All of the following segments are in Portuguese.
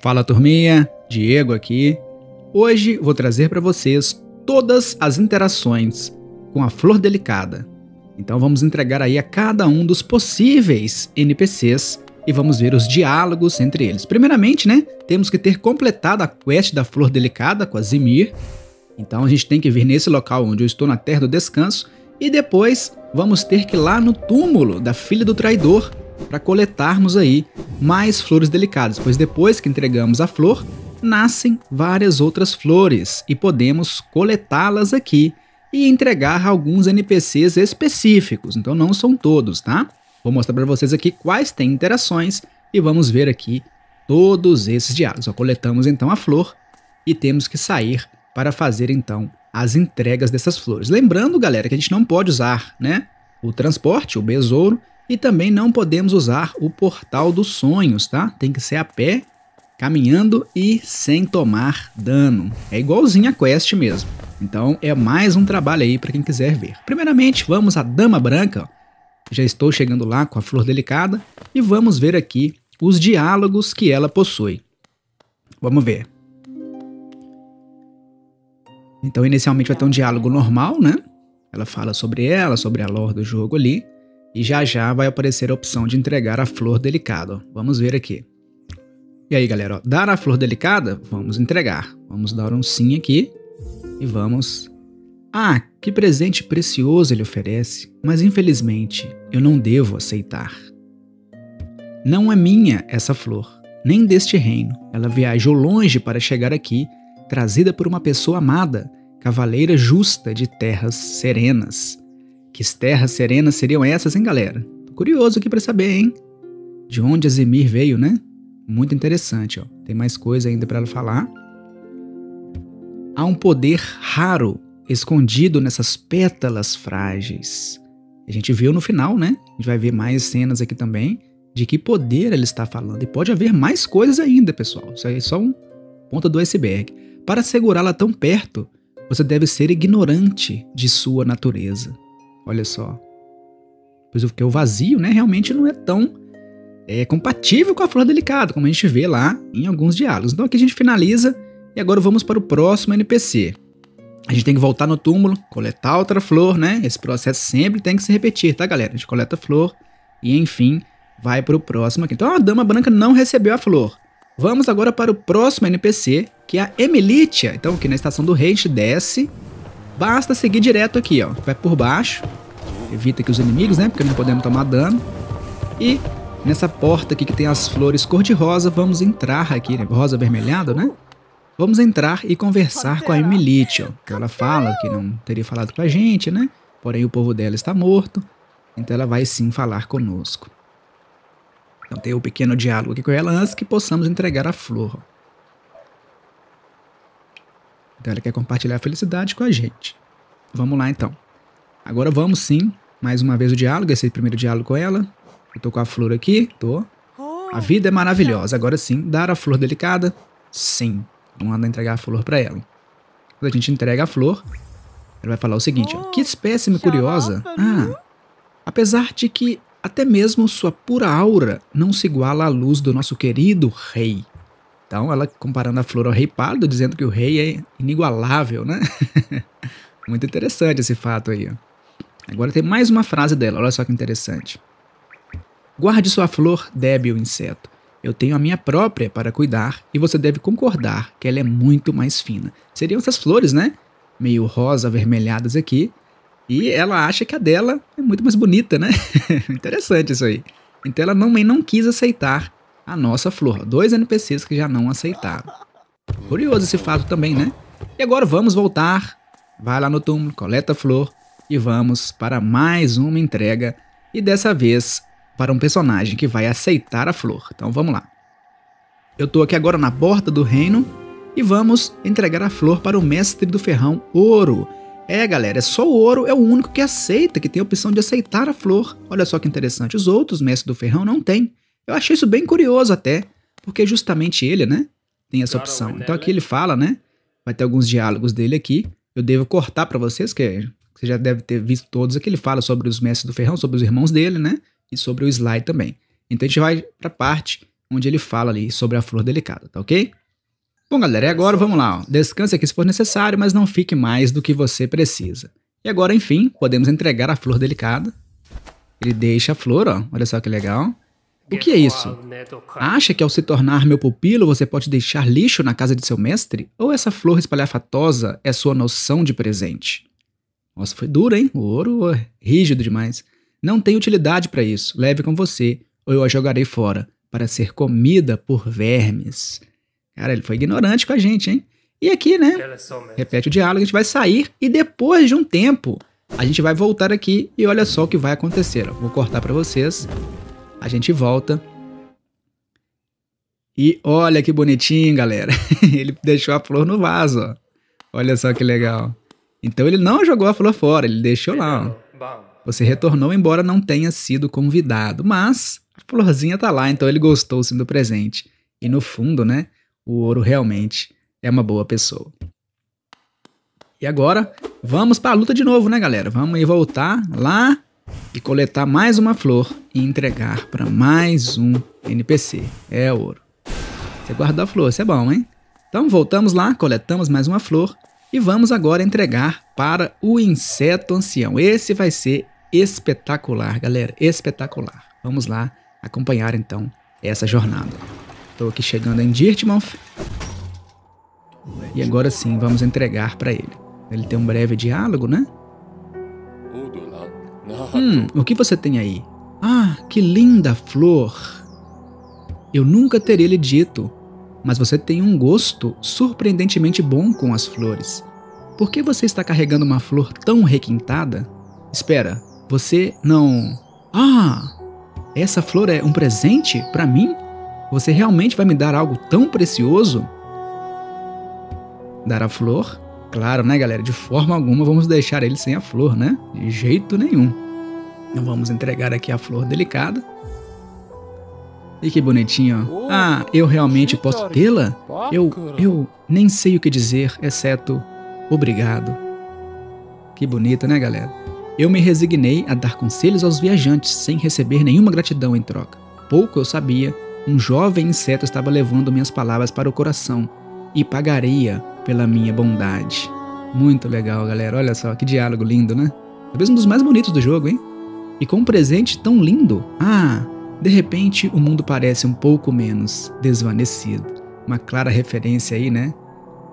Fala turminha, Diego aqui. Hoje vou trazer para vocês todas as interações com a Flor Delicada. Então vamos entregar aí a cada um dos possíveis NPCs e vamos ver os diálogos entre eles. Primeiramente, né, temos que ter completado a quest da Flor Delicada com a Zimir. Então a gente tem que vir nesse local onde eu estou, na Terra do Descanso, e depois vamos ter que ir lá no túmulo da Filha do Traidor para coletarmos aí mais flores delicadas, pois depois que entregamos a flor, nascem várias outras flores e podemos coletá-las aqui e entregar alguns NPCs específicos, então não são todos, tá? Vou mostrar para vocês aqui quais têm interações e vamos ver aqui todos esses diálogos. Só coletamos então a flor e temos que sair para fazer então as entregas dessas flores. Lembrando, galera, que a gente não pode usar, né, o transporte, o besouro, e também não podemos usar o Portal dos Sonhos, tá? Tem que ser a pé, caminhando e sem tomar dano. É igualzinho a quest mesmo. Então é mais um trabalho aí para quem quiser ver. Primeiramente, vamos à Dama Branca. Já estou chegando lá com a Flor Delicada e vamos ver aqui os diálogos que ela possui. Vamos ver. Então inicialmente vai ter um diálogo normal, né? Ela fala sobre ela, sobre a lore do jogo ali. E já já vai aparecer a opção de entregar a Flor Delicada, ó. Vamos ver aqui. E aí galera, ó, dar a Flor Delicada, vamos entregar. Vamos dar um sim aqui e vamos... Ah, que presente precioso ele oferece, mas infelizmente eu não devo aceitar. Não é minha essa flor, nem deste reino. Ela viajou longe para chegar aqui, trazida por uma pessoa amada, cavaleira justa de terras serenas. Que terras serenas seriam essas, hein, galera? Tô curioso aqui pra saber, hein? De onde a Zimir veio, né? Muito interessante, ó. Tem mais coisa ainda pra ela falar. Há um poder raro escondido nessas pétalas frágeis. A gente viu no final, né? A gente vai ver mais cenas aqui também de que poder ela está falando. E pode haver mais coisas ainda, pessoal. Isso aí é só um ponta do iceberg. Para segurá-la tão perto, você deve ser ignorante de sua natureza. Olha só, pois porque o vazio, né, realmente não é tão compatível com a Flor Delicada, como a gente vê lá em alguns diálogos. Então aqui a gente finaliza e agora vamos para o próximo NPC. A gente tem que voltar no túmulo, coletar outra flor, né? Esse processo sempre tem que se repetir, tá, galera? A gente coleta a flor e, enfim, vai para o próximo aqui. Então a Dama Branca não recebeu a flor. Vamos agora para o próximo NPC, que é a Emilitia. Então aqui na Estação do Rei a gente desce. Basta seguir direto aqui, ó. Vai por baixo. Evita aqui os inimigos, né? Porque não podemos tomar dano. E nessa porta aqui que tem as flores cor-de-rosa, vamos entrar aqui, né? Rosa avermelhada, né? Vamos entrar e conversar com a Emilitia, ó. Ela fala que não teria falado com a gente, né? Porém, o povo dela está morto. Então, ela vai sim falar conosco. Então, tem um pequeno diálogo aqui com ela antes que possamos entregar a flor, ó. Então ela quer compartilhar a felicidade com a gente. Vamos lá então. Agora vamos sim, mais uma vez o diálogo, esse primeiro diálogo com ela. Eu tô com a flor aqui, tô. A vida é maravilhosa, agora sim. Dar a Flor Delicada? Sim. Vamos andar entregar a flor pra ela. Quando a gente entrega a flor, ela vai falar o seguinte, ó. Que espécime curiosa. Ah, apesar de que até mesmo sua pura aura não se iguala à luz do nosso querido rei. Então, ela comparando a flor ao rei pálido, dizendo que o rei é inigualável, né? Muito interessante esse fato aí, ó. Agora tem mais uma frase dela, olha só que interessante. Guarde sua flor, débil inseto. Eu tenho a minha própria para cuidar e você deve concordar que ela é muito mais fina. Seriam essas flores, né? Meio rosa, avermelhadas aqui. E ela acha que a dela é muito mais bonita, né? Interessante isso aí. Então, ela não quis aceitar a nossa flor. Dois NPCs que já não aceitaram. Curioso esse fato também, né? E agora vamos voltar. Vai lá no túmulo, coleta a flor e vamos para mais uma entrega. E dessa vez para um personagem que vai aceitar a flor. Então vamos lá. Eu tô aqui agora na porta do reino e vamos entregar a flor para o Mestre do Ferrão, Oro. É, galera, só o Ouro é o único que aceita, que tem a opção de aceitar a flor. Olha só que interessante. Os outros Mestres do Ferrão não têm. Eu achei isso bem curioso até, porque justamente ele, né, tem essa opção. Então aqui ele fala, né, vai ter alguns diálogos dele aqui. Eu devo cortar pra vocês, que você já deve ter visto todos aqui. Ele fala sobre os Mestres do Ferrão, sobre os irmãos dele, né, e sobre o Sly também. Então a gente vai pra parte onde ele fala ali sobre a Flor Delicada, tá ok? Bom, galera, e agora vamos lá, ó. Descanse aqui se for necessário, mas não fique mais do que você precisa. E agora, enfim, podemos entregar a Flor Delicada. Ele deixa a flor, ó. Olha só que legal. O que é isso? Acha que ao se tornar meu pupilo você pode deixar lixo na casa de seu mestre? Ou essa flor espalhafatosa é sua noção de presente? Nossa, foi duro, hein? O ouro é rígido demais. Não tem utilidade para isso. Leve com você, ou eu a jogarei fora, para ser comida por vermes. Cara, ele foi ignorante com a gente, hein? E aqui, né? Repete o diálogo, a gente vai sair e depois de um tempo a gente vai voltar aqui e olha só o que vai acontecer. Ó. Vou cortar para vocês. A gente volta. E olha que bonitinho, galera. Ele deixou a flor no vaso, ó. Olha só que legal. Então ele não jogou a flor fora, ele deixou lá, ó. Você retornou, embora não tenha sido convidado. Mas a florzinha tá lá, então ele gostou sim do presente. E no fundo, né, o ouro realmente é uma boa pessoa. E agora, vamos pra luta de novo, né, galera? Vamos voltar lá e coletar mais uma flor e entregar para mais um NPC. É ouro. Você guardou a flor, isso é bom, hein? Então voltamos lá, coletamos mais uma flor e vamos agora entregar para o Inseto Ancião. Esse vai ser espetacular, galera, espetacular. Vamos lá acompanhar então essa jornada. Estou aqui chegando em Dirtmouth e agora sim vamos entregar para ele. Ele tem um breve diálogo, né? O que você tem aí? Ah, que linda flor! Eu nunca teria lhe dito, mas você tem um gosto surpreendentemente bom com as flores. Por que você está carregando uma flor tão requintada? Espera, você não... Ah, essa flor é um presente para mim? Você realmente vai me dar algo tão precioso? Dar a flor? Claro, né, galera? De forma alguma vamos deixar ele sem a flor, né? De jeito nenhum. Então vamos entregar aqui a Flor Delicada. E que bonitinho, ó. Ah, eu realmente posso tê-la? Eu nem sei o que dizer, exceto obrigado. Que bonito, né, galera? Eu me resignei a dar conselhos aos viajantes sem receber nenhuma gratidão em troca. Pouco eu sabia, um jovem inseto estava levando minhas palavras para o coração e pagaria pela minha bondade. Muito legal, galera. Olha só, que diálogo lindo, né? Talvez um dos mais bonitos do jogo, hein? E com um presente tão lindo, ah, de repente o mundo parece um pouco menos desvanecido. Uma clara referência aí, né,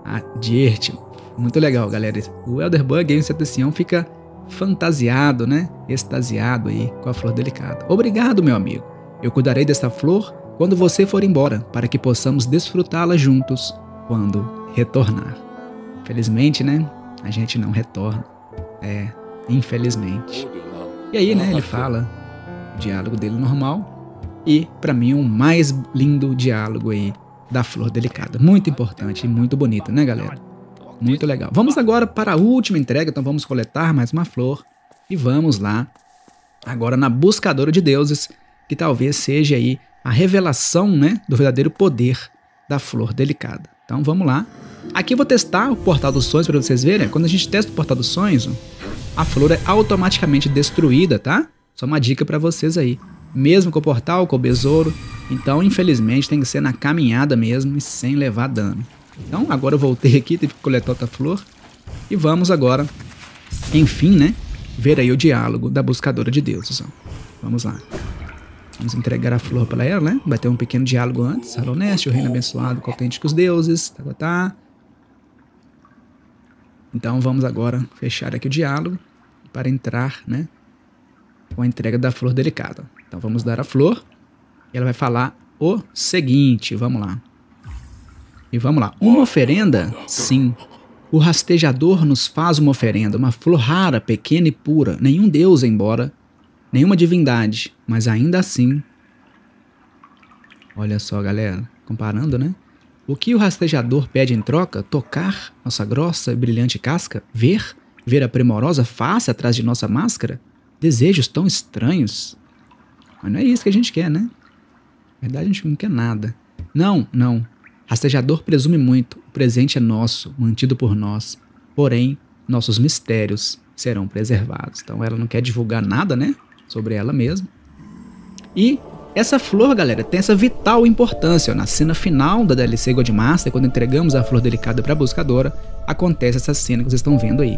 a Dirtmouth. Muito legal, galera. O Elder Bug e o Inseto Ancião fica fantasiado, né, extasiado aí com a Flor Delicada. Obrigado, meu amigo. Eu cuidarei dessa flor quando você for embora, para que possamos desfrutá-la juntos quando retornar. Infelizmente, né, a gente não retorna. É, infelizmente. E aí, né, ele fala o diálogo dele normal e, pra mim, o mais lindo diálogo aí da Flor Delicada. Muito importante e muito bonito, né, galera? Muito legal. Vamos agora para a última entrega, então vamos coletar mais uma flor e vamos lá agora na Buscadora de Deuses, que talvez seja aí a revelação, né, do verdadeiro poder da Flor Delicada. Então vamos lá. Aqui eu vou testar o Portal dos Sonhos pra vocês verem. Quando a gente testa o Portal dos Sonhos, a flor é automaticamente destruída, tá? Só uma dica pra vocês aí. Mesmo com o portal, com o besouro. Então, infelizmente, tem que ser na caminhada mesmo e sem levar dano. Então, agora eu voltei aqui, tive que coletar outra flor. E vamos agora, enfim, né? Ver aí o diálogo da Buscadora de Deuses. Ó. Vamos lá. Vamos entregar a flor pra ela, né? Vai ter um pequeno diálogo antes. Alô, Neste, o reino abençoado com autênticos deuses. Tá. Então vamos agora fechar aqui o diálogo para entrar, né, com a entrega da Flor Delicada. Então vamos dar a flor e ela vai falar o seguinte, vamos lá. E vamos lá. Uma oferenda? Sim. O rastejador nos faz uma oferenda, uma flor rara, pequena e pura. Nenhum deus, embora, nenhuma divindade, mas ainda assim... Olha só, galera, comparando, né? O que o rastejador pede em troca? Tocar nossa grossa e brilhante casca? Ver a primorosa face atrás de nossa máscara? Desejos tão estranhos. Mas não é isso que a gente quer, né? Na verdade, a gente não quer nada. Não. Rastejador presume muito. O presente é nosso, mantido por nós. Porém, nossos mistérios serão preservados. Então, ela não quer divulgar nada, né? Sobre ela mesma. E Essa flor, galera, tem essa vital importância. Na cena final da DLC Godmaster, quando entregamos a Flor Delicada para a Buscadora, acontece essa cena que vocês estão vendo aí.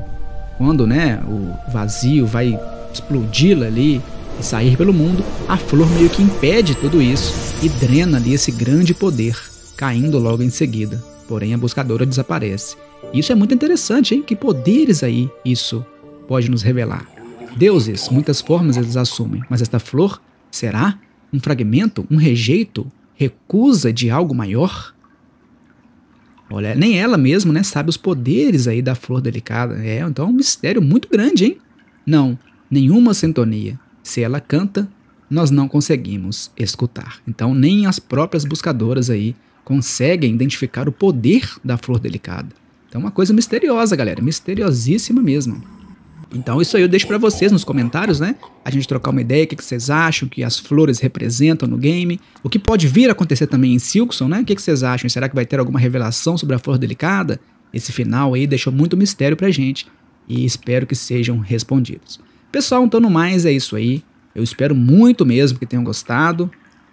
Quando, né, o vazio vai explodi-la ali e sair pelo mundo, a flor meio que impede tudo isso e drena ali esse grande poder, caindo logo em seguida. Porém, a Buscadora desaparece. Isso é muito interessante, hein? Que poderes aí isso pode nos revelar. Deuses, muitas formas eles assumem, mas esta flor, será? Um fragmento? Um rejeito? Recusa de algo maior? Olha, nem ela mesma, né, sabe os poderes aí da Flor Delicada. É, então é um mistério muito grande, hein? Não, nenhuma sintonia. Se ela canta, nós não conseguimos escutar. Então nem as próprias buscadoras aí conseguem identificar o poder da Flor Delicada. Então é uma coisa misteriosa, galera. Misteriosíssima mesmo. Então isso aí eu deixo pra vocês nos comentários, né? A gente trocar uma ideia, o que vocês acham que as flores representam no game, o que pode vir a acontecer também em Silkson, né? O que vocês acham? Será que vai ter alguma revelação sobre a Flor Delicada? Esse final aí deixou muito mistério pra gente e espero que sejam respondidos. Pessoal, então no mais é isso aí. Eu espero muito mesmo que tenham gostado.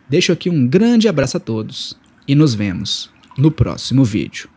Deixo aqui um grande abraço a todos e nos vemos no próximo vídeo.